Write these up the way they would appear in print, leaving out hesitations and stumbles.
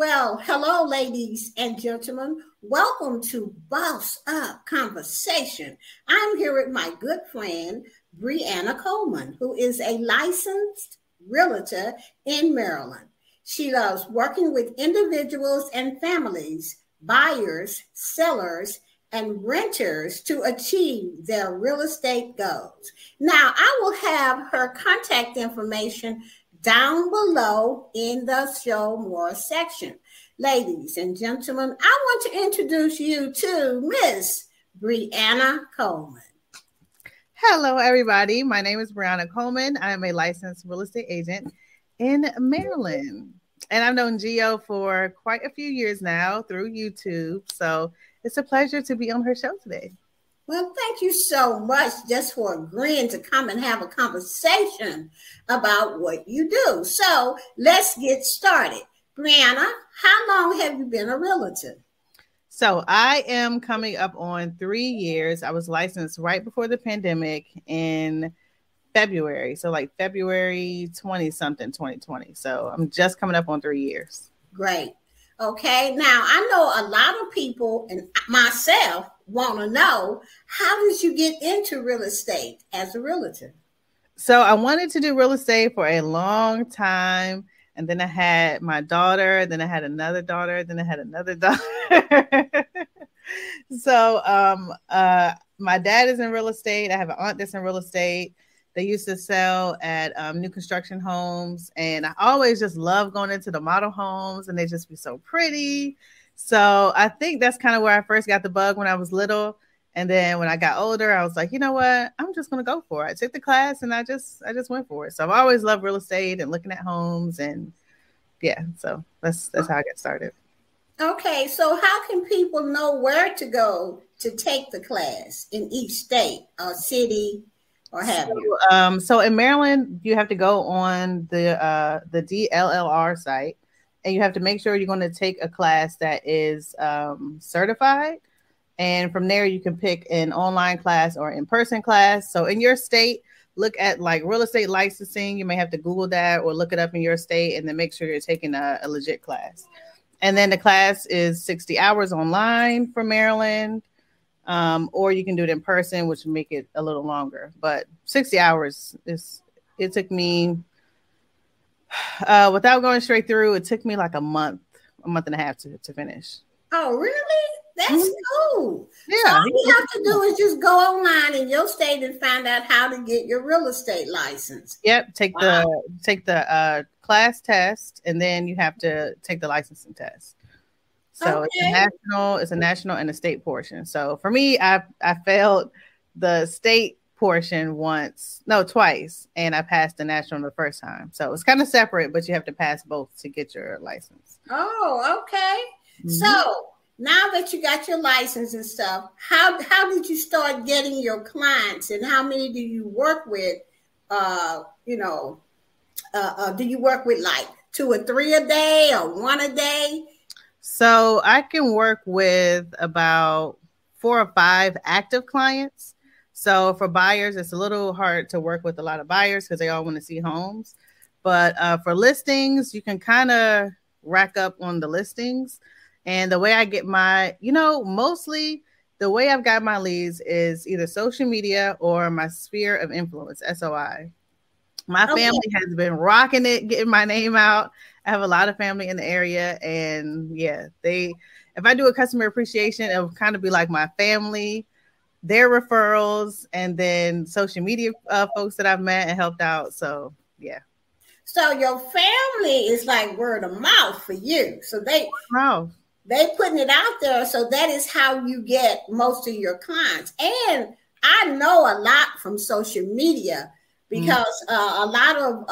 Well, hello, ladies and gentlemen. Welcome to Boss Up Conversation. I'm here with my good friend, Brianna Coleman, who is a licensed realtor in Maryland. She loves working with individuals and families, buyers, sellers, and renters to achieve their real estate goals. Now, I will have her contact information down below in the show more section. Ladies and gentlemen, I want to introduce you to Miss Brianna Coleman. Hello, everybody. My name is Brianna Coleman. I'm a licensed real estate agent in Maryland. And I've known Geo for quite a few years now through YouTube. So it's a pleasure to be on her show today. Well, thank you so much just for agreeing to come and have a conversation about what you do. So let's get started. Brianna, how long have you been a realtor? So I am coming up on 3 years. I was licensed right before the pandemic in February. So like February 20 something, 2020. So I'm just coming up on 3 years. Great. Okay. Now I know a lot of people and myself want to know, how did you get into real estate as a realtor? So I wanted to do real estate for a long time. And then I had my daughter, then I had another daughter, then I had another daughter. So my dad is in real estate. I have an aunt that's in real estate. They used to sell at new construction homes. And I always just love going into the model homes, and they just be so pretty. So I think that's kind of where I first got the bug when I was little. And then when I got older, I was like, you know what? I'm just going to go for it. I took the class and I just went for it. So I've always loved real estate and looking at homes, and yeah, so that's how I got started. Okay. So how can people know where to go to take the class in each state or city? Or have you? So in Maryland, you have to go on the DLLR site, and you have to make sure you're going to take a class that is certified. And from there, you can pick an online class or in-person class. So in your state, look at like real estate licensing. You may have to Google that or look it up in your state, and then make sure you're taking a legit class. And then the class is 60 hours online for Maryland. Or you can do it in person, which would make it a little longer, but 60 hours is, it took me, without going straight through, it took me like a month and a half to finish. Oh, really? That's cool. Yeah. So all you have to do is just go online in your state and find out how to get your real estate license. Yep. Take the class test, and then you have to take the licensing test. So okay. It's a national and a state portion. So for me, I failed the state portion twice, and I passed the national the first time. So it's kind of separate, but you have to pass both to get your license. Oh, okay. Mm-hmm. So now that you got your license and stuff, how did you start getting your clients, and how many do you work with? Do you work with like 2 or 3 a day or 1 a day? So I can work with about 4 or 5 active clients. So for buyers, it's a little hard to work with a lot of buyers because they all want to see homes. But for listings, you can kind of rack up on the listings. And the way I get my, mostly the way I've got my leads is either social media or my sphere of influence, SOI. My family has been rocking it, getting my name out. I have a lot of family in the area, and yeah, if I do a customer appreciation, it'll kind of be like my family, their referrals, and then social media folks that I've met and helped out. So yeah. So your family is like word of mouth for you. So they putting it out there. So that is how you get most of your clients. And I know a lot from social media, because a lot of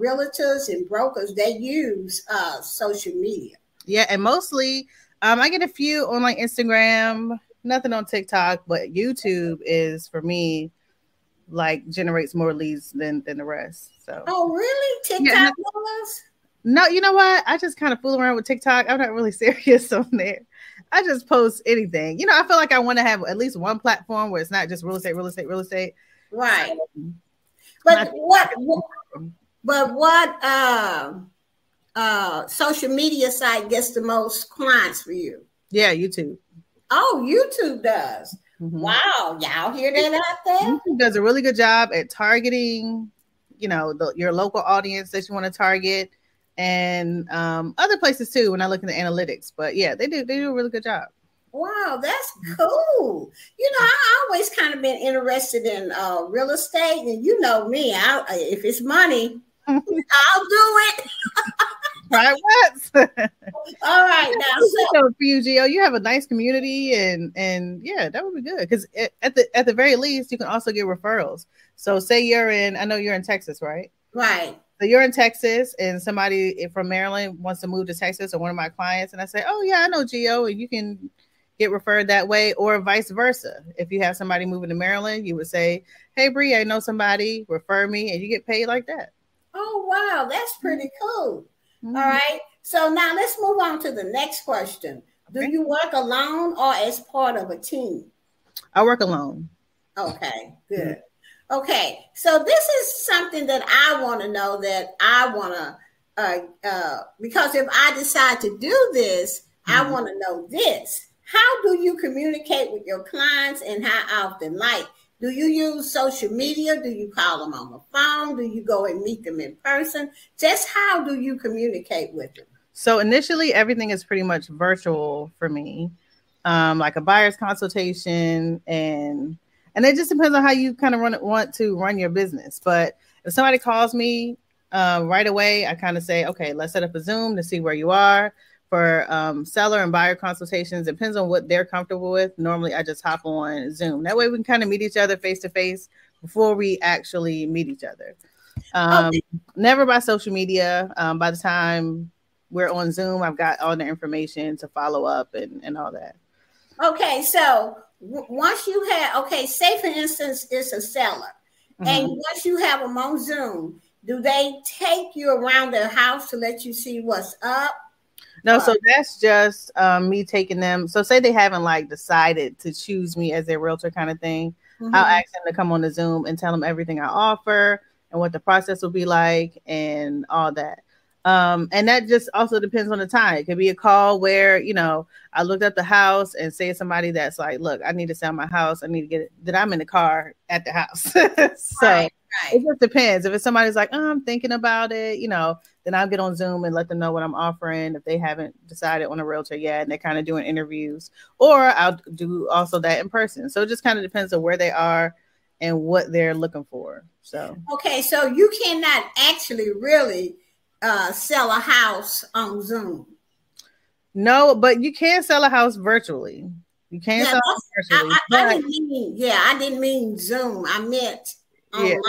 realtors and brokers, they use social media. Yeah, and mostly I get a few on like Instagram, nothing on TikTok, but YouTube is for me like generates more leads than the rest. So. Oh, really? TikTok was? No, you know what? I just kind of fool around with TikTok. I'm not really serious on there. I just post anything. I feel like I want to have at least one platform where it's not just real estate. Right. But what social media site gets the most clients for you? Yeah, YouTube. Oh, YouTube does. Mm-hmm. Wow, y'all hear that out there? YouTube does a really good job at targeting, you know, your local audience that you want to target, and other places too. When I look at the analytics, but yeah, they do a really good job. Wow, that's cool. You know, I always kind of been interested in real estate, and you know me, if it's money, I'll do it. Right, what? All right, now so for you, Gio, you have a nice community, and yeah, that would be good because at the very least, you can also get referrals. So, say you're in, I know you're in Texas, right? Right. So you're in Texas, and somebody from Maryland wants to move to Texas, or one of my clients, and I say, oh yeah, I know Gio, and you can get referred that way, or vice versa. If you have somebody moving to Maryland, you would say, hey Bree, I know somebody, refer me, and you get paid like that. Oh wow, that's pretty cool. Mm-hmm. All right. So now let's move on to the next question. Okay. Do you work alone or as part of a team? I work alone. Okay, good. Mm-hmm. Okay. So this is something that I want to know, that I want to, because if I decide to do this, mm-hmm. I want to know this. How do you communicate with your clients, and how often? Like, do you use social media? Do you call them on the phone? Do you go and meet them in person? Just how do you communicate with them? So initially, everything is pretty much virtual for me, like a buyer's consultation. And it just depends on how you kind of want to run your business. But if somebody calls me right away, I kind of say, okay, let's set up a Zoom to see where you are. For seller and buyer consultations, depends on what they're comfortable with. Normally, I just hop on Zoom. That way, we can kind of meet each other face to face before we actually meet each other. Okay. Never by social media. By the time we're on Zoom, I've got all the information to follow up and all that. Okay, so once you have, okay, say for instance, it's a seller, mm-hmm. and once you have them on Zoom, do they take you around their house to let you see what's up? No, so that's just me taking them. So say they haven't like decided to choose me as their realtor kind of thing. Mm-hmm. I'll ask them to come on the Zoom and tell them everything I offer and what the process will be like and all that. And that just also depends on the time. It could be a call where, you know, I looked up the house and say somebody that's like, look, I need to sell my house. I need to get it, that I'm in the car at the house. So right, right. It just depends. If it's somebody's like, oh, I'm thinking about it, you know, then I'll get on Zoom and let them know what I'm offering if they haven't decided on a realtor yet and they're kind of doing interviews, or I'll do also that in person. So it just kind of depends on where they are and what they're looking for. So, okay. So you cannot actually really sell a house on Zoom. No, but you can sell a house virtually. You can sell virtually. I didn't mean Zoom. I meant online.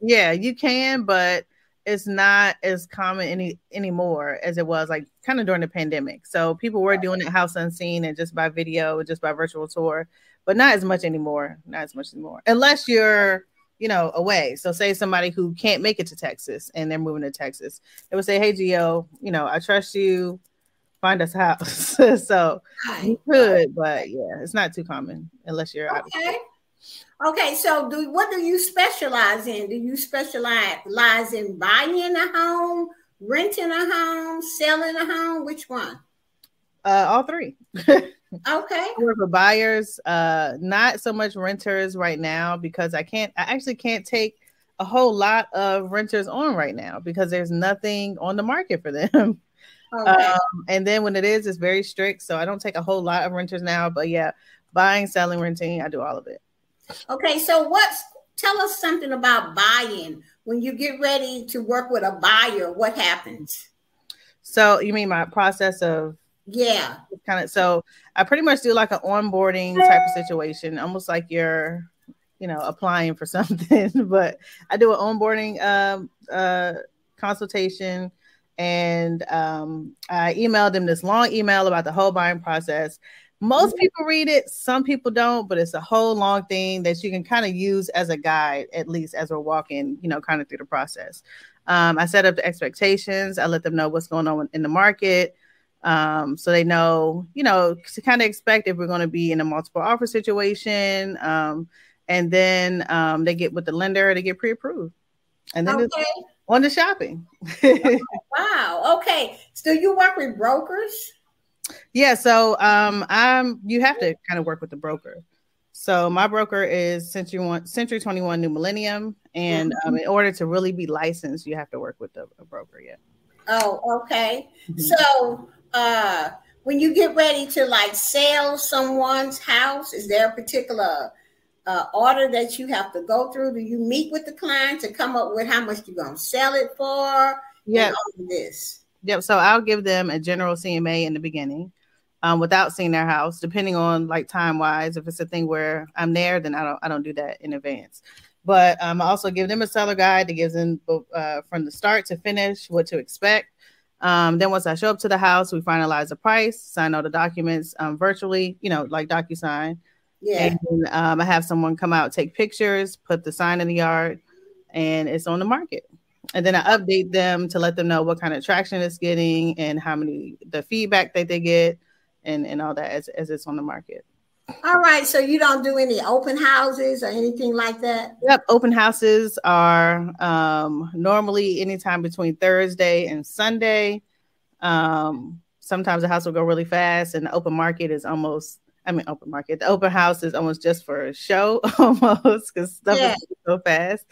Yeah, you can, but it's not as common anymore as it was like kind of during the pandemic. So people were doing it house unseen and just by video, just by virtual tour, but not as much anymore. Not as much anymore. Unless you're, you know, away. So say somebody who can't make it to Texas and they're moving to Texas, they would say, hey, Gio, you know, I trust you. Find us a house. So you could, but yeah, it's not too common unless you're out of Texas. Okay, so what do you specialize in? Do you specialize in buying a home, renting a home, selling a home? Which one? All three. Okay. I work for buyers, not so much renters right now because I actually can't take a whole lot of renters on right now because there's nothing on the market for them. Okay. And then when it is, it's very strict. So I don't take a whole lot of renters now, but yeah, buying, selling, renting, I do all of it. Okay, so tell us something about buying. When you get ready to work with a buyer, what happens? So you mean my process of so I pretty much do like an onboarding type of situation, almost like you're, you know, applying for something. But I do an onboarding consultation, and I emailed them this long email about the whole buying process. Most people read it. Some people don't, but it's a whole long thing that you can kind of use as a guide, at least as we're walking, you know, kind of through the process. I set up the expectations. I let them know what's going on in the market. So they know, you know, to kind of expect if we're going to be in a multiple offer situation. And then they get with the lender, they get pre-approved. And then it's on to shopping. Wow. Okay. So you work with brokers? Yeah. So you have to kind of work with the broker. So my broker is Century 21 New Millennium. And in order to really be licensed, you have to work with a broker. Yeah. Oh, okay. So when you get ready to like sell someone's house, is there a particular order that you have to go through? Do you meet with the client to come up with how much you're going to sell it for? Yeah. This. Yep. So I'll give them a general CMA in the beginning without seeing their house, depending on like time wise. If it's a thing where I'm there, then I don't do that in advance. But I also give them a seller guide that gives them from the start to finish what to expect. Then once I show up to the house, we finalize the price, sign all the documents virtually, you know, like DocuSign. Yeah. And I have someone come out, take pictures, put the sign in the yard, and it's on the market. And then I update them to let them know what kind of traction it's getting and how many, the feedback that they get and all that as it's on the market. All right. So you don't do any open houses or anything like that? Yep. Open houses are normally anytime between Thursday and Sunday. Sometimes the house will go really fast and the open market is almost, I mean, open market. The open house is almost just for a show almost because stuff is so fast.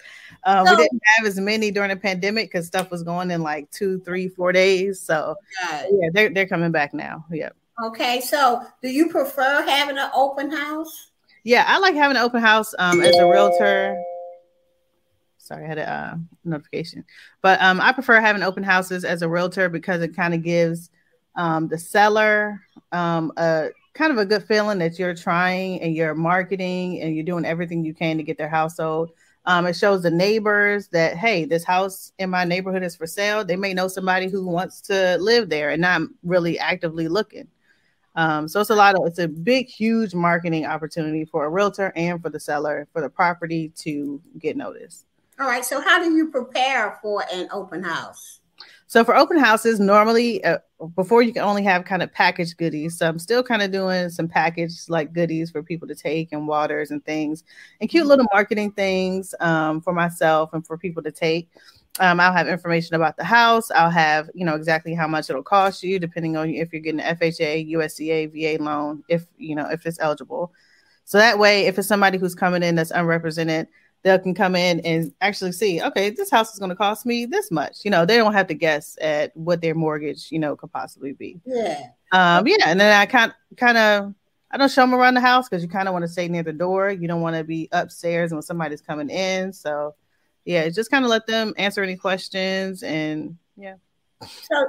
We didn't have as many during the pandemic because stuff was going in like 2, 3, 4 days. So yeah, they're coming back now. Yep. Okay. So do you prefer having an open house? Yeah, I like having an open house as a realtor. Sorry, I had a notification. But I prefer having open houses as a realtor because it kind of gives the seller a kind of a good feeling that you're trying and you're marketing and you're doing everything you can to get their house sold. It shows the neighbors that, hey, this house in my neighborhood is for sale. They may know somebody who wants to live there and not really actively looking. So it's a big, huge marketing opportunity for a realtor and for the seller, for the property to get noticed. All right. So how do you prepare for an open house? So for open houses, normally before you can only have kind of packaged goodies. So I'm still kind of doing some packaged like goodies for people to take and waters and things and cute little marketing things for myself and for people to take. I'll have information about the house. I'll have, you know, exactly how much it'll cost you, depending on if you're getting an FHA, USDA, VA loan, if it's eligible. So that way, if it's somebody who's coming in that's unrepresented, they can come in and actually see, okay, this house is going to cost me this much. You know, they don't have to guess at what their mortgage, you know, could possibly be. Yeah. And then I I don't show them around the house because you kind of want to stay near the door. You don't want to be upstairs when somebody's coming in. So yeah, just kind of let them answer any questions and yeah.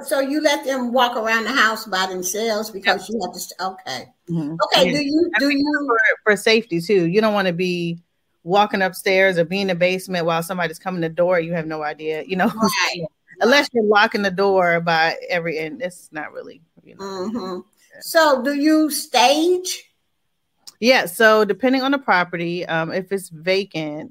So you let them walk around the house by themselves because you have to. Okay. Mm-hmm. Okay. Yeah. Do you for safety too? You don't want to be walking upstairs or being in the basement while somebody's coming to the door. You have no idea, you know, right. Unless you're locking the door by every end. It's not really, you know. Mm-hmm. Yeah. So do you stage? Yeah. So depending on the property, if it's vacant,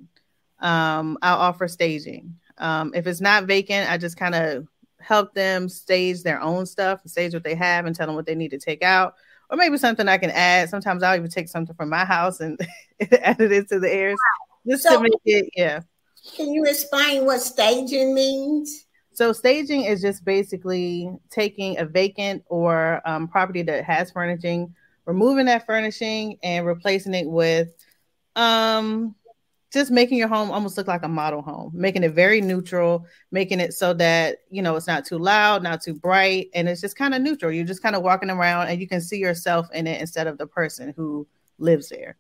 I'll offer staging. If it's not vacant, I just kind of help them stage their own stuff, stage what they have and tell them what they need to take out. Or maybe something I can add. Sometimes I'll even take something from my house and add it into the air. Wow. Just to make it, yeah. Can you explain what staging means? So staging is just basically taking a vacant or property that has furnishing, removing that furnishing and replacing it with just making your home almost look like a model home, making it very neutral, making it so that, you know, it's not too loud, not too bright. And it's just kind of neutral. You're just kind of walking around and you can see yourself in it instead of the person who lives there.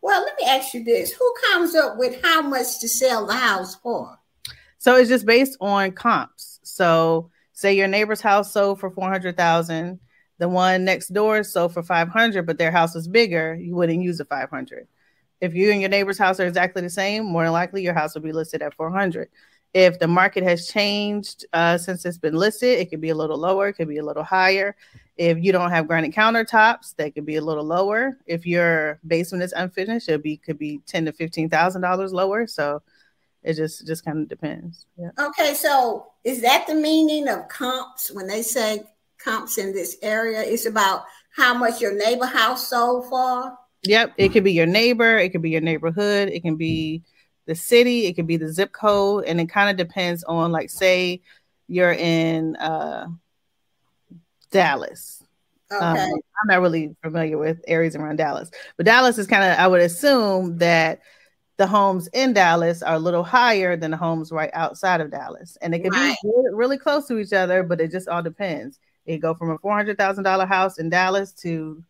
Well, let me ask you this. Who comes up with how much to sell the house for? So it's just based on comps. So say your neighbor's house sold for $400,000. The one next door sold for $500,000, but their house was bigger. You wouldn't use the $500,000. If you and your neighbor's house are exactly the same, more than likely your house will be listed at $400,000. If the market has changed since it's been listed, it could be a little lower, it could be a little higher. If you don't have granite countertops, that could be a little lower. If your basement is unfinished, it could be $10,000 to $15,000 lower. So it just kind of depends. Yeah. Okay, so is that the meaning of comps? When they say comps in this area, it's about how much your neighbor house sold for? Yep. It could be your neighbor. It could be your neighborhood. It can be the city. It could be the zip code. And it kind of depends on, like, say you're in Dallas. Okay. I'm not really familiar with areas around Dallas, but Dallas is kind of, I would assume that the homes in Dallas are a little higher than the homes right outside of Dallas. And it could be really close to each other, but it just all depends. It go from a $400,000 house in Dallas to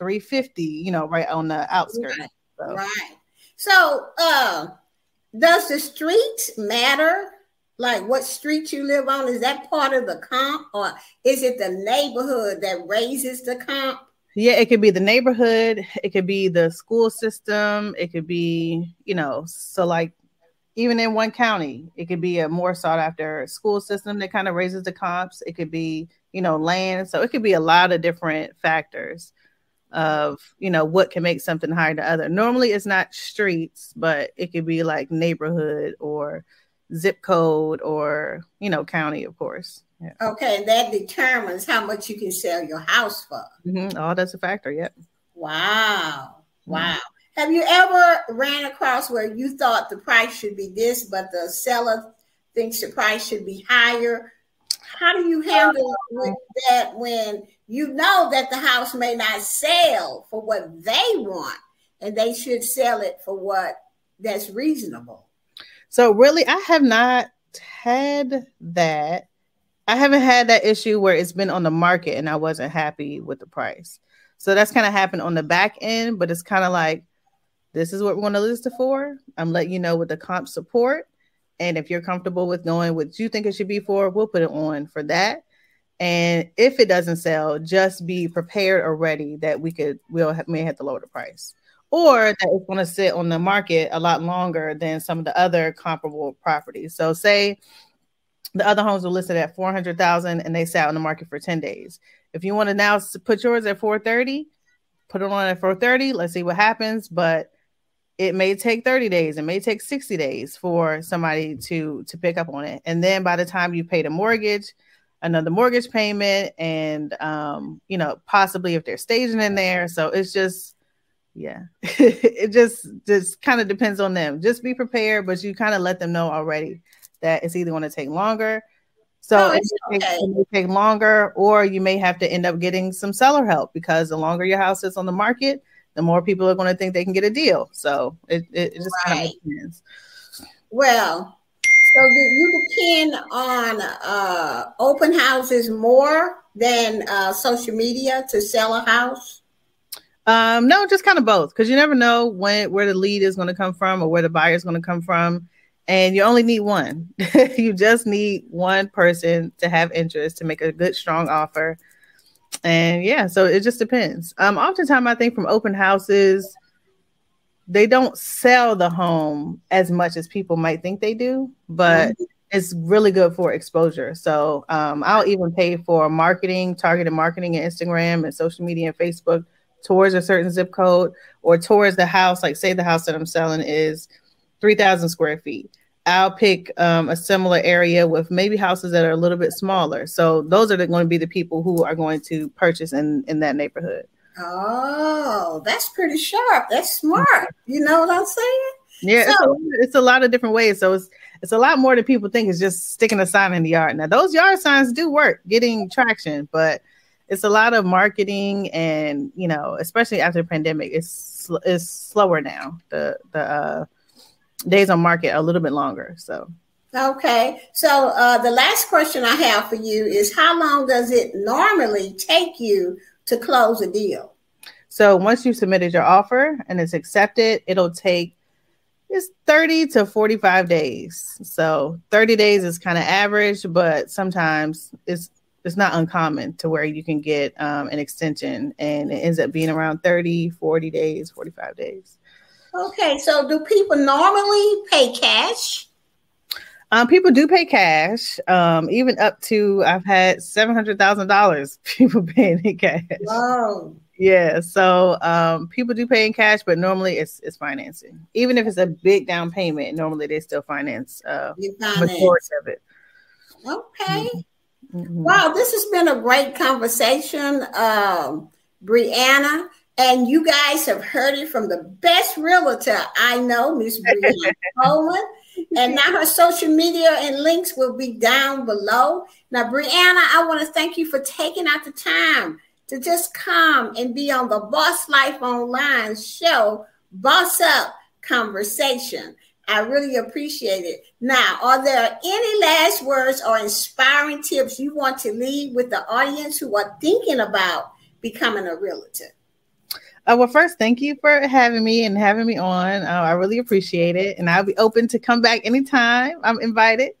$350,000, you know, right on the outskirts. Right. So, does the street matter? Like what street you live on? Is that part of the comp, or is it the neighborhood that raises the comp? Yeah, it could be the neighborhood. It could be the school system. It could be, you know, so like even in one county, it could be a more sought after school system that kind of raises the comps. It could be, you know, land. So it could be a lot of different factors of, you know, what can make something higher than other. Normally it's not streets, but it could be like neighborhood or zip code or, you know, county, of course. Yeah. Okay, and that determines how much you can sell your house for. Mm-hmm. Oh, that's a factor, yep. Wow, wow. Mm-hmm. Have you ever ran across where you thought the price should be this, but the seller thinks the price should be higher? How do you handle that when you know that the house may not sell for what they want and they should sell it for what that's reasonable? So really, I have not had that. I haven't had that issue where it's been on the market and I wasn't happy with the price. So that's kind of happened on the back end, but it's kind of like, this is what we're going to list it for. I'm letting you know what the comp support. And if you're comfortable with knowing what you think it should be for, we'll put it on for that. And if it doesn't sell, just be prepared or ready that we may have to lower the price, or that it's going to sit on the market a lot longer than some of the other comparable properties. So say the other homes were listed at $400,000 and they sat on the market for 10 days. If you want to now put yours at $430,000, put it on at $430,000. Let's see what happens, but it may take 30 days. It may take 60 days for somebody to pick up on it. And then by the time you paid a mortgage, another mortgage payment, and, you know, possibly if they're staging in there. So it's just, yeah, it just kind of depends on them. Just be prepared, but you kind of let them know already that it's either going to take longer. So it may take longer, or you may have to end up getting some seller help, because the longer your house is on the market, the more people are going to think they can get a deal. So it just kind of depends. Well, so do you depend on open houses more than social media to sell a house? No, just kind of both, because you never know where the lead is going to come from or where the buyer is going to come from. And you only need one. You just need one person to have interest to make a good, strong offer. And yeah, so it just depends. Oftentimes, I think from open houses, they don't sell the home as much as people might think they do, but it's really good for exposure. So I'll even pay for marketing, targeted marketing and Instagram and social media and Facebook towards a certain zip code or towards the house. Like say the house that I'm selling is 3,000 square feet. I'll pick a similar area with maybe houses that are a little bit smaller. So those are going to be the people who are going to purchase in that neighborhood. Oh, that's pretty sharp. That's smart. You know what I'm saying? Yeah, so, it's a lot of different ways. So it's a lot more than people think. It's just sticking a sign in the yard. Now, those yard signs do work, getting traction, but it's a lot of marketing and, you know, especially after the pandemic, it's slower now. The days on market are a little bit longer. So, okay. So the last question I have for you is, how long does it normally take you to close a deal? So once you've submitted your offer and it's accepted, it'll take 30 to 45 days. So 30 days is kind of average, but sometimes it's not uncommon to where you can get an extension, and it ends up being around 30, 40 days, 45 days. Okay, so do people normally pay cash? People do pay cash, even up to, I've had $700,000 people paying in cash. Wow. Yeah, so people do pay in cash, but normally it's financing. Even if it's a big down payment, normally they still finance the majority of it. Okay. Mm-hmm. Wow, this has been a great conversation, Brianna. And you guys have heard it from the best realtor I know, Miss Brianna Coleman. And now her social media and links will be down below. Now, Brianna, I want to thank you for taking out the time to just come and be on the Boss Life Online show, Boss Up Conversation. I really appreciate it. Now, are there any last words or inspiring tips you want to leave with the audience who are thinking about becoming a realtor? Well, first, thank you for having me and having me on. I really appreciate it. And I'll be open to come back anytime I'm invited.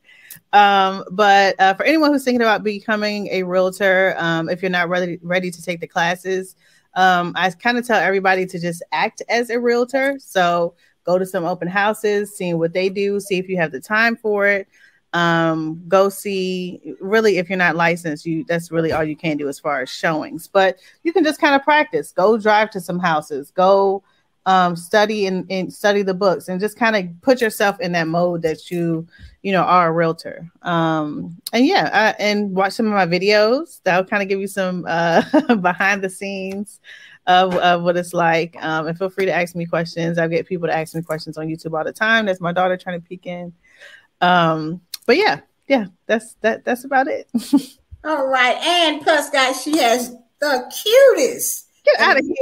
But for anyone who's thinking about becoming a realtor, if you're not ready to take the classes, I kind of tell everybody to just act as a realtor. So go to some open houses, seeing what they do, see if you have the time for it. Go see, really, if you're not licensed, that's really all you can do as far as showings, but you can just kind of practice, go drive to some houses, go, study and study the books and just kind of put yourself in that mode that you know, are a realtor. And yeah, and watch some of my videos. That'll kind of give you some, behind the scenes of what it's like. And feel free to ask me questions. I get people to ask me questions on YouTube all the time. That's my daughter trying to peek in. But yeah, that's about it. All right. And plus, guys, she has the cutest. Get out of here.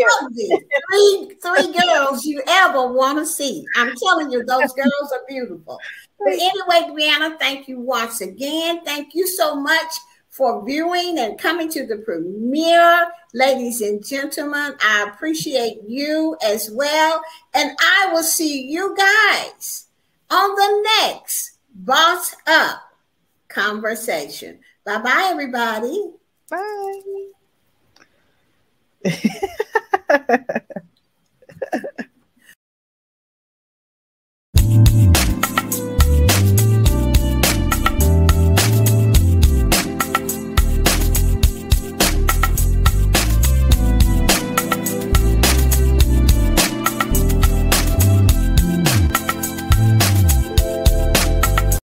Three girls you ever want to see. I'm telling you, those girls are beautiful. But anyway, Brianna, thank you once again. Thank you so much for viewing and coming to the premiere. Ladies and gentlemen, I appreciate you as well. And I will see you guys on the next Boss Up Conversation. Bye-bye, everybody. Bye.